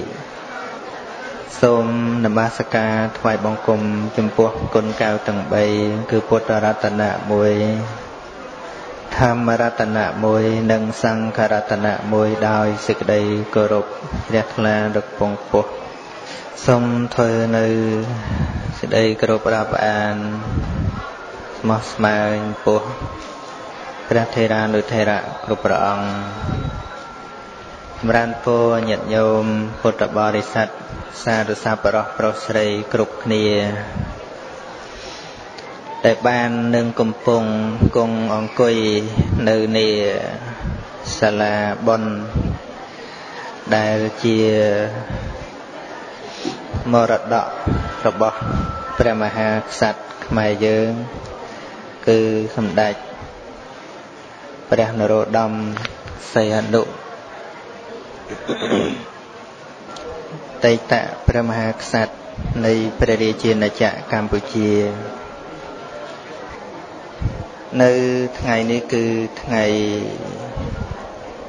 Sôm namaskar thoại bóng cùng chùm buộc côn cao tầng bay cứ Buddha ratana môi, Dhamma ratana môi, nâng Sangha ratana môi đòi xịt đầy cơ rục đẹp là được bóng buộc. Sôm thôi nơi xịt đầy cơ rục đạp an mơ smai buộc. Ra thầy ra nữ thầy ra của bà ông Mran phô nhật nhôm Phật bà rì sát Sa rù sa bà rọc bà srei Kruk nia Đại ban nâng cung phung cung ông quy nữ nia Sa la bon Đại chia Mô rật đọ Rọc bọc Pra ma ha sát Khmai dương Cư khâm đạch Prea Naro Dam Sayanu Tây Tạ Prea Mahakasat Nơi Prea Rajinachak Campuchia. Nơi ngày này cứ ngày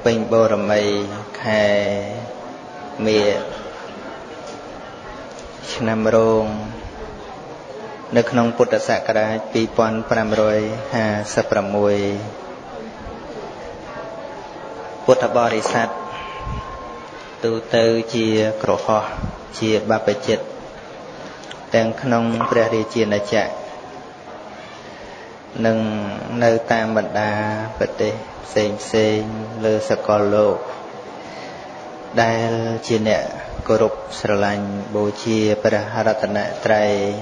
Bình Bồ Rầm Mây Khai Miệt Nam Rong Nơi Khong Putra Sakara Pipon Pramroy Ha Sapramui Phật Bà Rị Sát Tư tư chia cổ khó chia ba bạch chịch Đang khăn Prea Rajinachak Nâng nơi tam bạch đà bạch tế Xên xên lơ sạc có lộ Đài chia nẹ cổ rục sở lành Bồ chia Prea Ratana Trai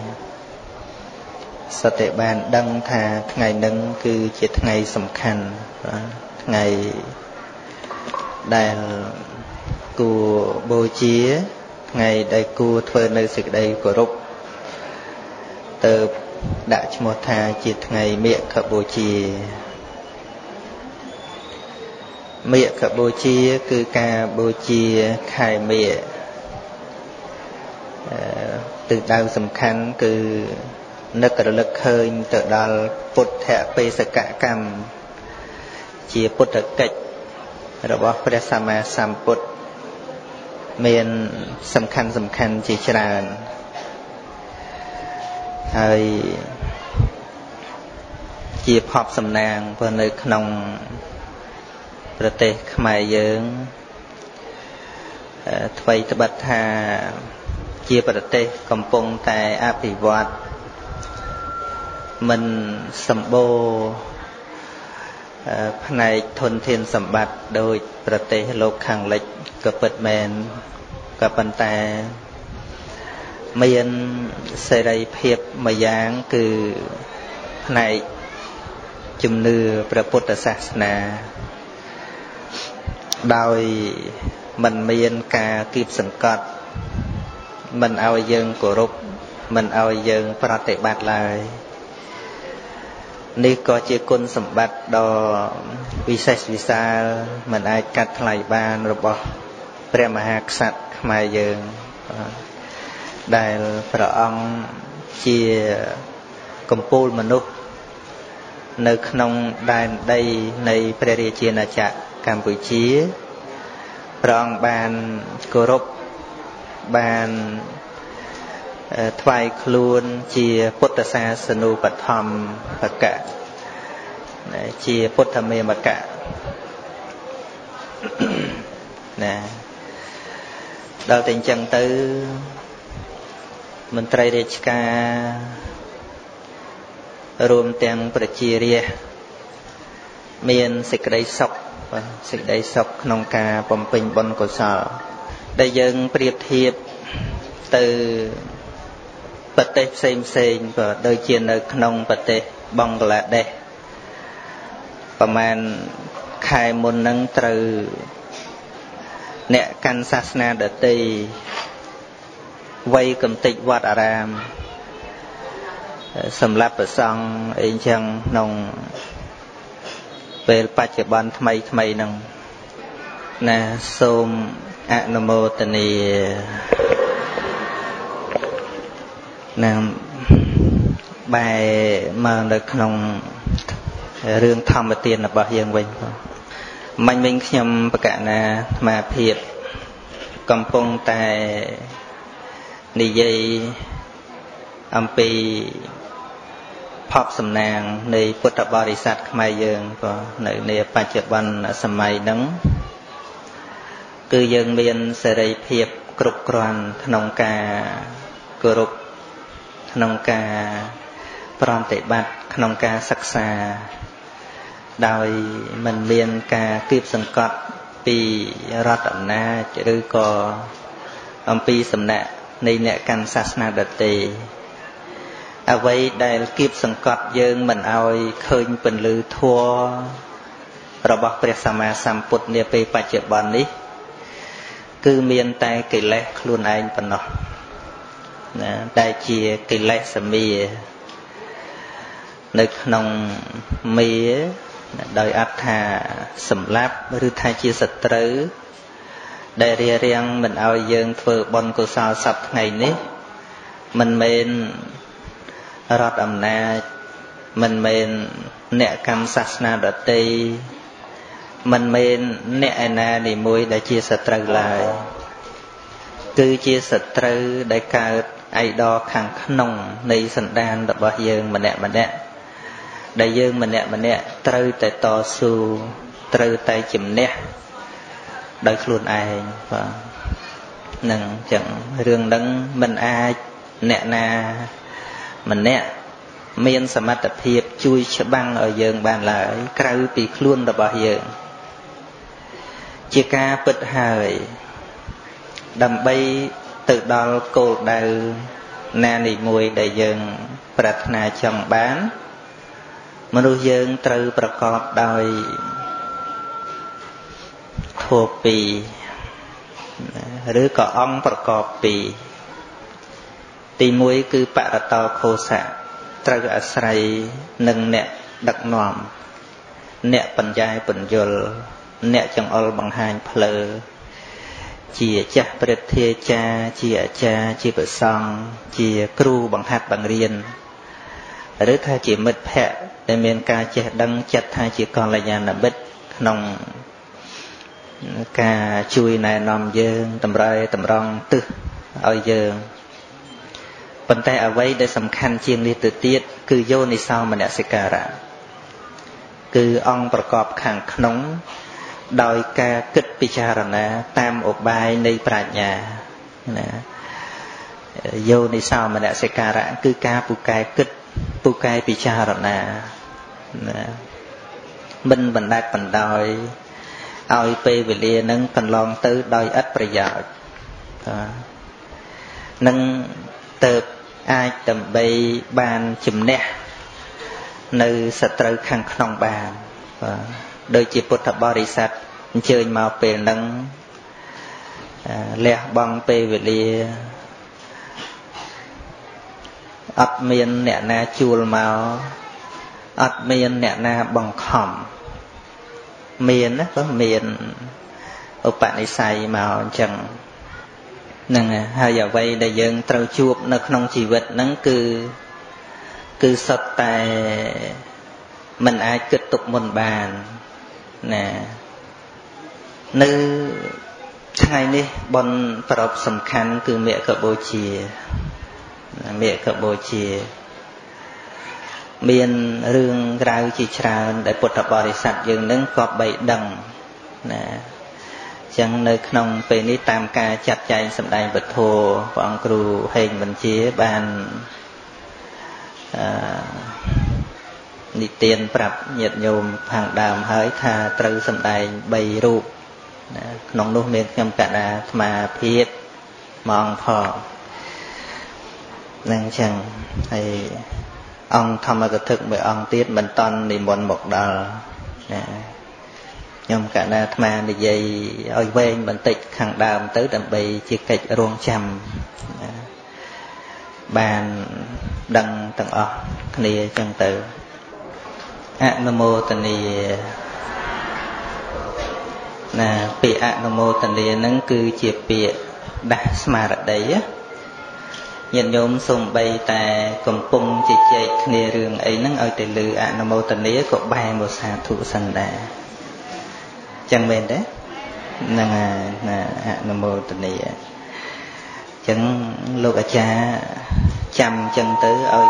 Sở tế bàn đăng thà ngày nâng cư chia ngày sầm khăn ngày Đại của bồ chía Ngày đại của thơ nơi sực đầy của rục Tờ đã cho một thà chịt ngày miệng khả bồ chía. Miệng khả bồ chía cứ ca bồ chía khai miệng. Từ đau sầm khánh cứ nức ở lực hơi tờ đo phụt thẻ bê sạc cả cầm Chía phụt thở kịch Robot Prea Sama Samput Mên Sam Khan Chi Chan Hai Chip Hop Sam Nang Vân Lake Nong Protect My Young Tway Tabata Chip Protect Compong Tai Api Wat Mình Sambo Phán này thôn thiên sầm bạc đôi Phật tế lục khẳng lịch Cơ bật mẹn Cơ bần ta Miên Sê rây phiếp mà giáng Cứ Phán này Chùm nư Phật Bụt Sá-sá-na Đôi Mình miên ca kịp sẵn cọt Mình ao dân cổ rục Mình ao dân Phật tế bạc lại Nếu có chìa côn sầm bạch đo Vi sách vi xa Mình ai cắt lại bàn rồi bỏ Prea Mahakasat Khmer dương Đại Phật ông Chìa Công pôl mà nút Nơi khăn đàn đây Nơi Prea Rajinachak Campuchia Phật ông bàn Cô rốc Bàn Thoại khuôn chìa Phật xa sân nụ bạch thầm bạch cả Chìa Phật thầm mê bạch cả Đầu tình chẳng tư Mình trai rê chká Rùm tiếng bạch chìa rìa Miên xích đầy sọc nông ca bòm bình bòn cổ sở Đại dân priệp thiệp Từ Phật tế xem và đôi chiên ở Khăn Phật tế bóng là đế Và màn khai môn nâng trừ nè căn sasna đợt tì quay cầm tịch vọt aram sầm lấp ở sông anh chàng nông về pache ban thay thay nông nè som anomotani nè bài mà được nông riêng tham và tiền là bao nhiêu vậy mạnh mình nhầm bậc cả mà thiệt cầm phong tài đi dây âm pi pháp sầm nàng này Phật Đạo Bồ Đề Sát Khmer Dương có nơi này ba triệu văn sầm mai đắng cư dân miền Sài Gòn thiệp cực đoan nông cà cực nông cà prom tệ bát nông cà sắc xa đời mình miền cà kiếp sừng cọt pi ra tận na chỉ đưa co âm pi sầm nè này nè căn sát na đợt tì à vậy đại kiếp sừng cọt dương mình ao khơi bình lư thua rồi bậc Phật Sama Samput nè pe ba triệu văn đi cứ miền tai kỳ lệ luôn anh phần nọ đại chia kỳ lệ sầm mi nơi nông mía đời áp thà sầm láp rư thay chia sật trứ đại ria riêng mình ao dương phở bon cô sao sập ngày ní mình men rót ẩm na mình men nẹt cam sasna đợt tây mình men nẹt na để môi đại chia sật trứ lại cứ chia sật trứ đại ca ai đo khẳng nông này sẵn đan đập bao dương mình nẹt đại dương mình nè trừ tại to su trừ tại chìm nè đời luôn ai và nâng chẳng riêng đấng mình ai nè na mình nè miên sầm mặt tập hiệp chui cho băng ở dương bàn lại trừ bị luôn đập bao dương chia ca bứt hời đầm bay tự đo cổ đầu na nị mùi đại dương bạch na chồng bánមនុស្សយើងត្រូវប្រកបដោយធម៌ពីរឬក៏អង្គប្រកបពីទី1គឺបរតោខោសៈត្រូវអាស្រ័យនឹងអ្នកដឹកនាំអ្នកបញ្ជាបញ្យលអ្នកចង្អុលបង្ហាញផ្លូវជាចាស់ព្រឹទ្ធាចារ្យជាអាចារ្យជាព្រះសង្ឃជាគ្រូបង្ហាត់បង្រៀនឬថាជាមិត្តភក្តិដែលមានការចេះដឹងចិត្តថាជាកល្យាណមិត្តក្នុងការជួយណែនាំយើងតម្រែតម្រង់ទិសឲ្យយើងប៉ុន្តែអ្វីដែលសំខាន់ជាងនេះទៅទៀតគឺយោនិសោមនសិការៈគឺអង្គប្រកបខាងក្នុងដោយការគិតពិចារណាតាមឧបាយនៃប្រាជ្ញាណាយោនិសោមនសិការៈគឺការពូកែគិតពូកែពិចារណាមិនបណ្ដែតបណ្ដោយឲ្យពេលវេលានឹងកន្លងទៅដោយឥតប្រយោជន៍នឹងទៅអាចដើម្បីបានជំនះនៅសត្រូវខាងក្នុងបានដោយជាពុទ្ធបរិស័ទអញ្ជើញមកពេលនឹងលះបង់ពេលវេលាអត់មានអ្នកណាជួលមកអត់មានអ្នកណាបង្ខំមានណាក៏មានឧបនិស្ស័យមកអញ្ចឹងហ្នឹងហើយអ្វីដែលយើងត្រូវជួបនៅក្នុងជីវិតហ្នឹងគឺសុទ្ធតែមិនអាចគិតទុកមុនបានណានៅថ្ងៃនេះបុណ្យប្រពៃសំខាន់គឺមគ្គបូជាមគ្គបូជាមានរឿងក្រៅជាច្រើនដែលពុទ្ធបរិស័ទយើងនឹងគប្បីដឹងណាអញ្ចឹងនៅក្នុងពេលនេះតាមការចាត់ចែងសម្ដែងពធព្រះអង្គគ្រូហេងបញ្ជាបាននិទានប្រាប់ញាតិញោមខាងដើមហើយថាត្រូវសម្ដែង3រូបណាក្នុងនោះមានខ្ញុំកណ្ដាអាត្មាភាពមកផងនឹងចឹងហើយអង្គធម្មកថាមួយអង្គទៀតមិនតន់និមន្តមកដល់ nhưng cả na tham để dây oi bên bệnh tịch hàng đàm tới đầm bì chia kịch ruộng chầm bàn đằng tầng ở này chẳng tử Anomotani là bị Anomotani nâng cư chia bị đã mà đấy nhận nhóm sùng bay tại cầm cung chỉ chạy này rừng ấy nâng ở từ lư Anomotani có bài một xà thủ sanh đà chẳng bền đấy nâng là Anomotani chẳng lúc ở cha chăm chân tới ơi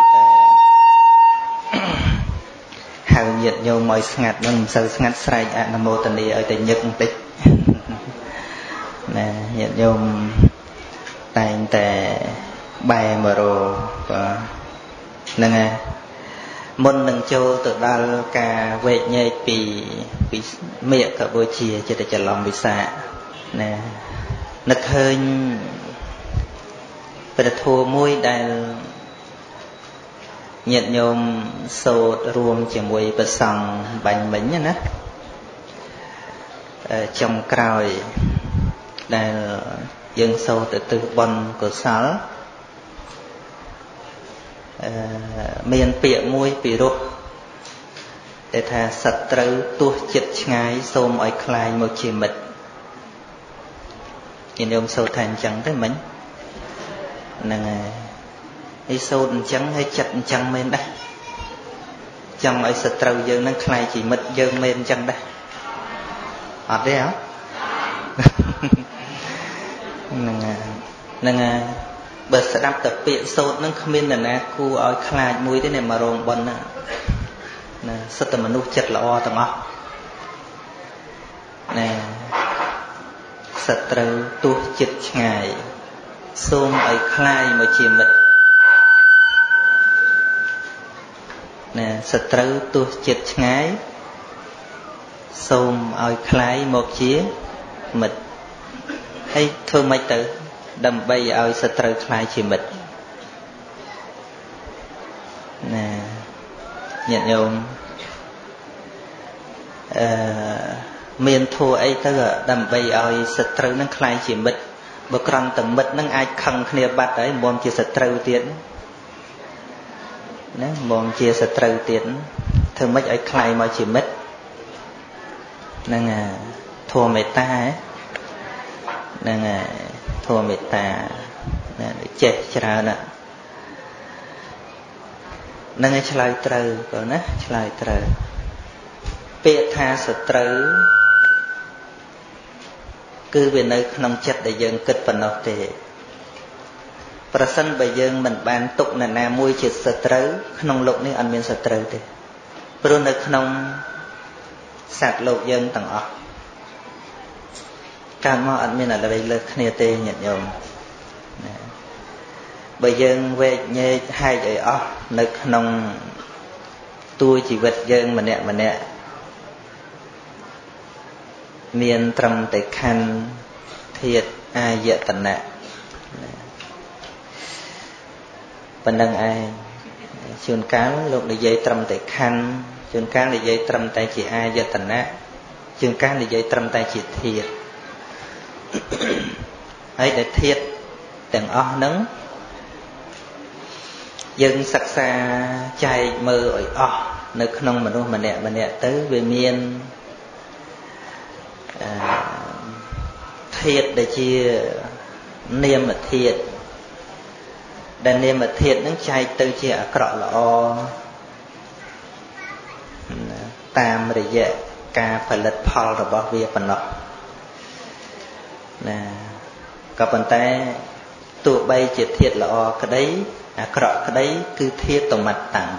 hào nhiệt vô mọi ngặt nâng sơ ngặt sai Anomotani ở từ nhật tích nè nhiệt vô tại tệ bài mờ rồ nâng à môn nâng châu tự đo cả vệ nhạy bị miệng cả vô chia cho để chặt lòng bị xạ nè nực hơi và thua môi đại nhận nhôm sâu ruộng chỉ mùi bật sòng bánh bánh nhá trong cào đại dân sâu từ từ bần của sáu miền biển môi bị rụt để thà sạt trâu tua chật ngái xôm ỏi khai một chỉ mệt nhận nhôm sâu thành chẳng tới mình nâng ấy sâu trắng hay chặt trắng men đây trong ấy sệt trâu dương nó khai chỉ mịt dương men trắng đây ở đấy hả nâng bớt sẽ đáp tập biện sâu nó không biết là na cu ở khai mũi thế này mà rồng bần nè sệt tầm mình nuốt chặt là o tầm o nè sệt trâu tu chật ngày xôm ở khai mà chỉ mịt nè sạch trâu tu chật ngái xôm ở khai một chía mịt hay thôi mấy tử đầm bay ở sạch trâu khai chỉ mịt nè nhận nhộm miền thua ấy tớ đầm bay ở sạch trâu nó khai chỉ mịt bộ con tầm mật nâng ai khăn khnia bát đấy mồm chia sạch trâu tiễn nè mồm chia sạch trâu tiễn thường mấy ấy khai mà chỉ mít nâng thua mệt ta ấy nâng thua mệt ta chết chờ nè nâng ấy chơi trâu còn nè chơi trâu bịa tha sạch trâu cứ về nơi nông chặt để dân kết phần nọ thì person bây giờ mình ban tục là na môi chịt sờ trớ nông lục này ăn miên sờ trớ thì rồi nơi nông sạc lục dân tặng ọ càng mò ăn miên là bây giờ khnia tê nhận nhom bây giờ về nhẹ hai vậy ọ nơi nông tôi chỉ vật dân mà nè miền trầm tịch khăn thiệt ai dễ tận nạn vấn đề ai chuyên cán lúc để dây trầm tịch khăn chuyên cán để dây trầm tay chỉ ai dễ tận nạn chuyên cán để dây trầm tay chỉ thiệt ấy để thiệt từng o nắng dân sắc xa chạy mơ ổi o nơi không mà luôn mà nè tới về miền thiệt để chia niêm mà thiệt để niêm mà thiệt nó chạy từ chia cọ lọ tam để dễ ca phải lật phò rồi bỏ về phần lọ nè có phần tay tụ bay chia thiệt lọ cái đấy cọ cái đấy cứ thiệt tổng mặt tặng